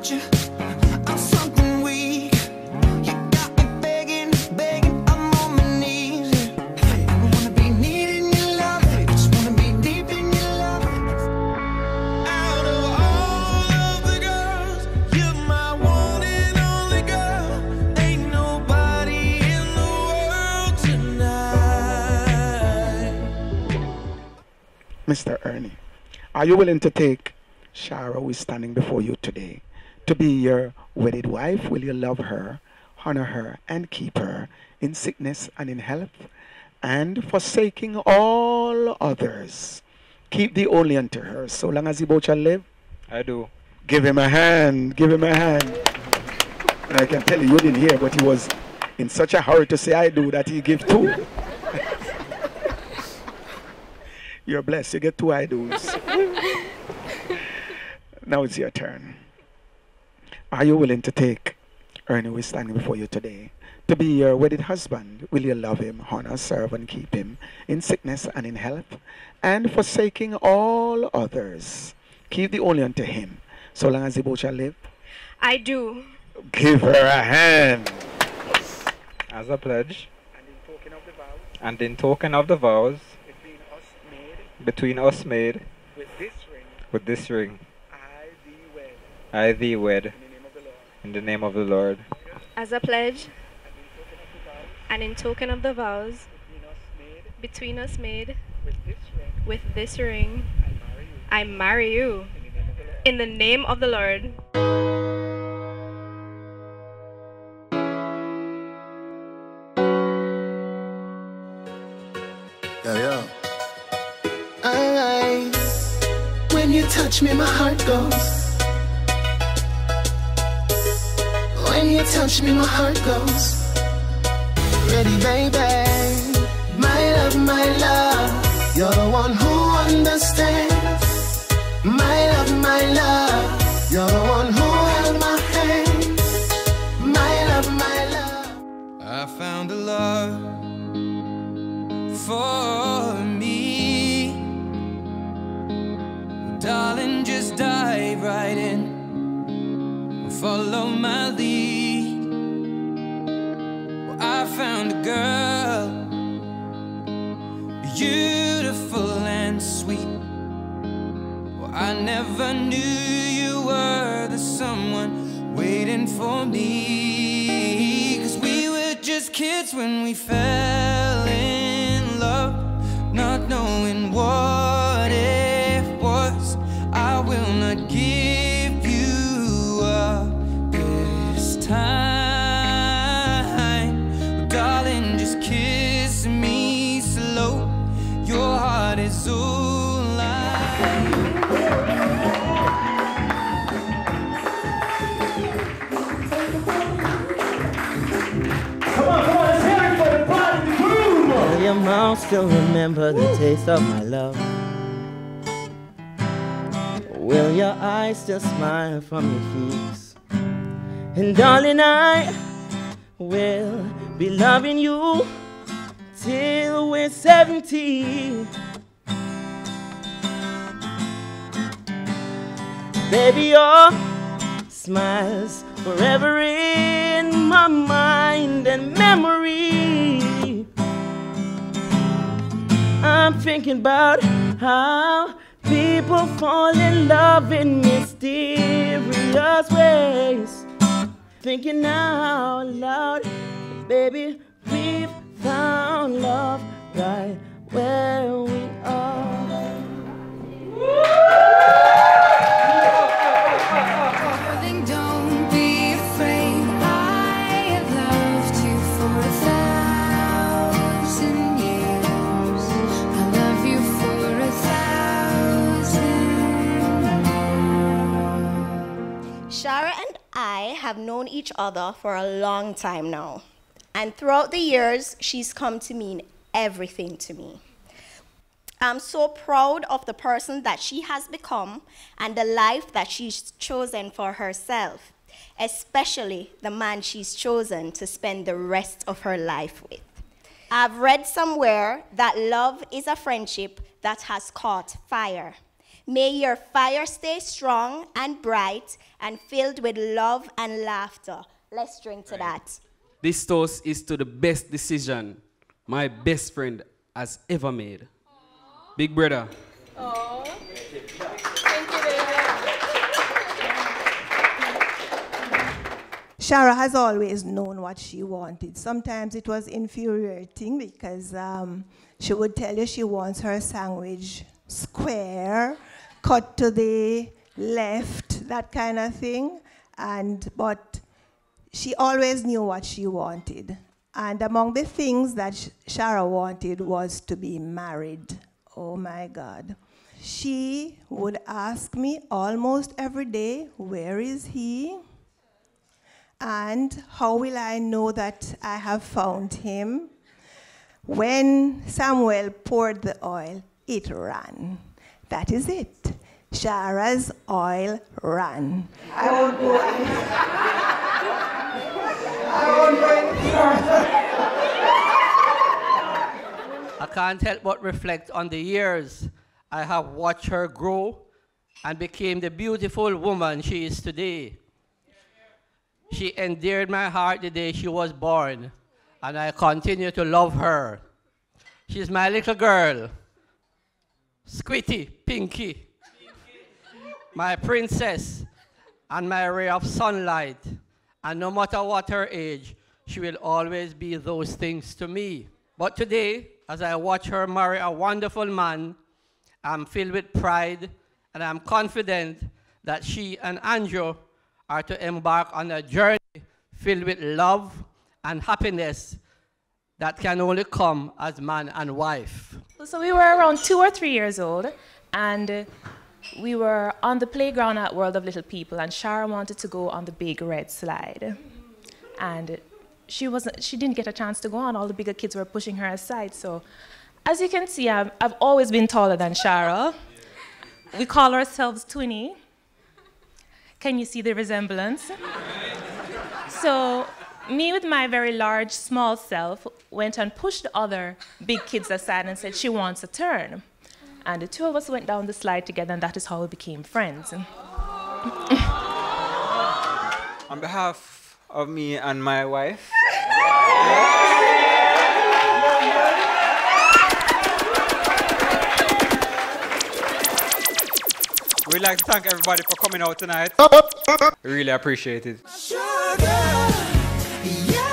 without you, I'm something weak. You got me begging, begging, I'm on my knees. I don't wanna be needing your love, I just wanna be deep in your love. Out of all of the girls, you're my one and only girl. Ain't nobody in the world tonight. Mr. Ernie, are you willing to take Shara, who is standing before you today, to be your wedded wife? Will you love her, honor her, and keep her in sickness and in health, and forsaking all others, keep thee only unto her, so long as he both shall live? I do. Give him a hand. Give him a hand. And I can tell you, you didn't hear, but he was in such a hurry to say I do that he gave two. You're blessed. You get two I do's. Now it's your turn. Are you willing to take Ernie, who is standing before you today, to be your wedded husband? Will you love him, honor, serve, and keep him in sickness and in health, and forsaking all others, keep the only unto him, so long as they both shall live? I do. Give her a hand. As a pledge. And in token of the vows. And in token of the vows. Between us made. Between us made. With this ring. With this ring. I thee wed, in the name of the Lord. As a pledge, and in token of the vows, between us made, with this ring, I marry you, in the name of the Lord. Yeah, yeah. Alright. When you touch me, my heart goes. When you touch me, my heart goes. Ready, baby. My love, my love. You're the one who understands. My love, my love. You're the one who held my hand. My love, my love. I found a love for me. Darling, just dive right in. Follow my lead. Well, I found a girl, beautiful and sweet. Well, I never knew you were the someone waiting for me. 'Cause we were just kids when we fell in love, not knowing what it was. I will not give time, well, darling, just kiss me slow. Your heart is all I. Come on, come on, let's hear it for the party, the groove. Will your mom still remember the taste of my love? Will your eyes still smile from your cheeks? And darling, I will be loving you till we're 70. Baby, your smiles forever in my mind and memory. I'm thinking about how people fall in love in mysterious ways. Thinking out loud, baby, we've found love right where we are. Darling, don't be afraid. I have loved you for 1,000 years. I love you for 1,000 more. Shara and I have known each other for a long time now, and throughout the years she's come to mean everything to me. I'm so proud of the person that she has become and the life that she's chosen for herself, especially the man she's chosen to spend the rest of her life with. I've read somewhere that love is a friendship that has caught fire, May your fire stay strong and bright and filled with love and laughter. Let's drink to that. This toast is to the best decision my best friend has ever made. Aww. Big brother. Aww. Thank you, baby. Shara has always known what she wanted. Sometimes it was infuriating because she would tell you she wants her sandwich square, cut to the left, that kind of thing. But she always knew what she wanted. And among the things that Shara wanted was to be married. Oh my God. She would ask me almost every day, where is he? And how will I know that I have found him? When Samuel poured the oil, it ran. That is it. Shara's oil ran. I won't go I can't help but reflect on the years I have watched her grow and became the beautiful woman she is today. She endeared my heart the day she was born, and I continue to love her. She's my little girl, Squitty, Pinky, my princess, and my ray of sunlight. And no matter what her age, she will always be those things to me. But today, as I watch her marry a wonderful man, I'm filled with pride, and I'm confident that she and Andrew are to embark on a journey filled with love and happiness that can only come as man and wife. So we were around 2 or 3 years old, and we were on the playground at World of Little People, and Shara wanted to go on the big red slide. And she didn't get a chance to go on. All the bigger kids were pushing her aside. So as you can see, I've always been taller than Shara. We call ourselves Twinny. Can you see the resemblance? So me, with my very large, small self, went and pushed the other big kids aside and said she wants a turn. And the two of us went down the slide together, and that is how we became friends. On behalf of me and my wife, we'd like to thank everybody for coming out tonight. Really appreciate it. Sugar, yeah.